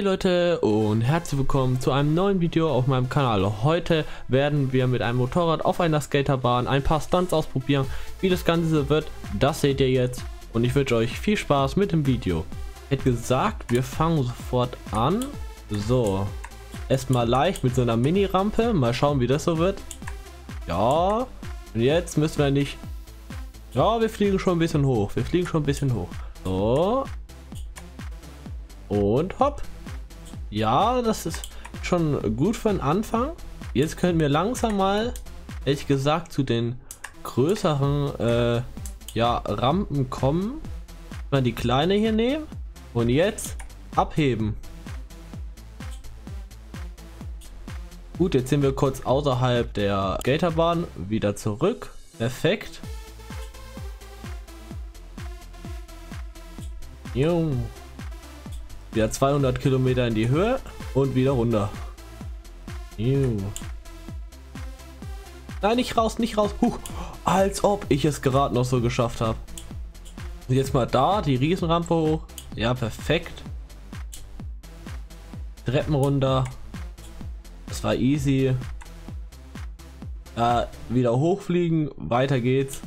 Hi Leute und herzlich willkommen zu einem neuen Video auf meinem Kanal. Heute werden wir mit einem Motorrad auf einer Skaterbahn ein paar Stunts ausprobieren. Wie das Ganze wird, das seht ihr jetzt und ich wünsche euch viel Spaß mit dem Video. Ich hätte gesagt, wir fangen sofort an. So, erstmal leicht mit so einer Mini-Rampe. Mal schauen, wie das so wird. Ja, und jetzt müssen wir nicht... Ja, wir fliegen schon ein bisschen hoch. So. Und hopp. Ja, das ist schon gut für den Anfang. Jetzt können wir langsam mal, ehrlich gesagt, zu den größeren Rampen kommen. Mal die kleine hier nehmen und jetzt abheben. Gut, jetzt sind wir kurz außerhalb der Skaterbahn wieder zurück. Perfekt. Jo. Wieder 200 Kilometer in die Höhe und wieder runter. Ew. Nein, nicht raus. Huch, als ob ich es gerade noch so geschafft habe. Jetzt mal da, die Riesenrampe hoch. Ja, perfekt. Treppen runter. Das war easy. Ja, wieder hochfliegen. Weiter geht's.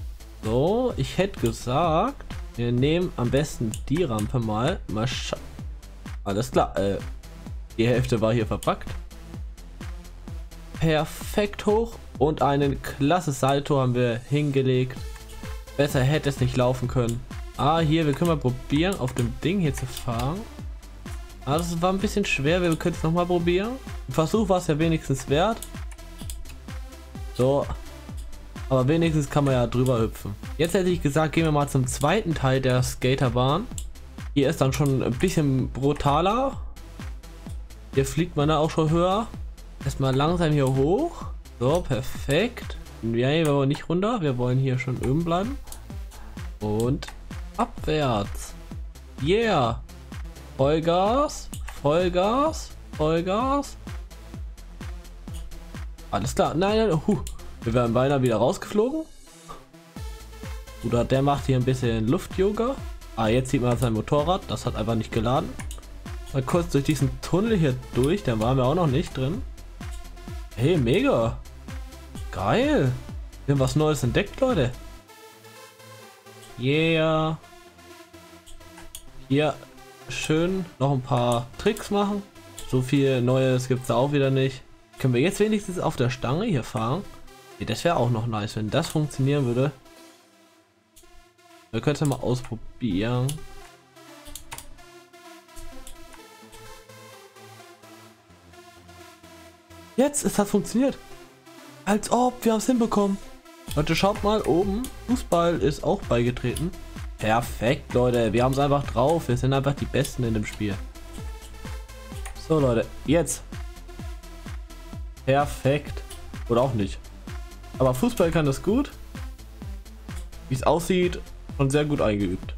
So, ich hätte gesagt, wir nehmen am besten die Rampe mal. Mal schauen. Alles klar, die Hälfte war hier verpackt. Perfekt hoch und einen klasse Salto haben wir hingelegt. Besser hätte es nicht laufen können. Ah, hier, wir können mal probieren, auf dem Ding hier zu fahren. Ah, das war ein bisschen schwer, wir können es nochmal probieren. Im Versuch war es ja wenigstens wert. So, aber wenigstens kann man ja drüber hüpfen. Jetzt hätte ich gesagt, gehen wir mal zum zweiten Teil der Skaterbahn. Hier ist dann schon ein bisschen brutaler. Hier fliegt man da auch schon höher. Erstmal langsam hier hoch. So, perfekt. Ja, wir wollen nicht runter. Wir wollen hier schon oben bleiben. Und abwärts. Yeah. Vollgas. Vollgas. Vollgas. Alles klar. Nein. Wir werden beinahe wieder rausgeflogen. Oder der macht hier ein bisschen Luft-Yoga. Ah, jetzt sieht man sein Motorrad, das hat einfach nicht geladen. Mal kurz durch diesen Tunnel hier durch, da waren wir auch noch nicht drin. Hey, mega. Geil. Wir haben was Neues entdeckt, Leute. Yeah. Hier, schön noch ein paar Tricks machen. So viel Neues gibt es da auch wieder nicht. Können wir jetzt wenigstens auf der Stange hier fahren? Hey, das wäre auch noch nice, wenn das funktionieren würde. Wir können es ja mal ausprobieren. Jetzt ist das funktioniert. Als ob, wir haben es hinbekommen. Leute, schaut mal oben. Fußball ist auch beigetreten. Perfekt, Leute. Wir haben es einfach drauf. Wir sind einfach die Besten in dem Spiel. So, Leute. Jetzt. Perfekt. Oder auch nicht. Aber Fußball kann das gut. Wie es aussieht. Schon sehr gut eingeübt.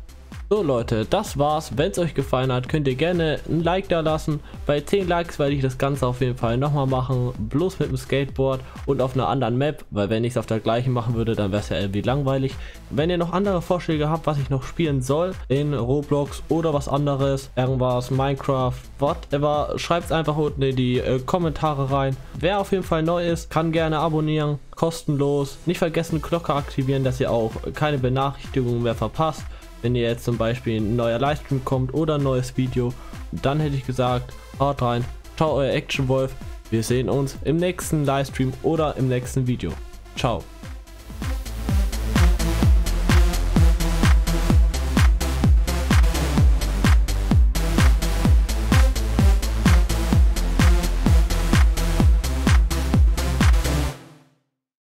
So Leute, das war's. Wenn es euch gefallen hat, könnt ihr gerne ein Like da lassen. Bei 10 Likes werde ich das Ganze auf jeden Fall nochmal machen. Bloß mit dem Skateboard und auf einer anderen Map, weil wenn ich es auf der gleichen machen würde, dann wäre es ja irgendwie langweilig. Wenn ihr noch andere Vorschläge habt, was ich noch spielen soll in Roblox oder was anderes, irgendwas, Minecraft, whatever, schreibt es einfach unten in die Kommentare rein. Wer auf jeden Fall neu ist, kann gerne abonnieren. Kostenlos. Nicht vergessen, Glocke aktivieren, dass ihr auch keine Benachrichtigungen mehr verpasst. Wenn ihr jetzt zum Beispiel ein neuer Livestream kommt oder ein neues Video, dann hätte ich gesagt, haut rein, ciao euer Action Wolf. Wir sehen uns im nächsten Livestream oder im nächsten Video. Ciao.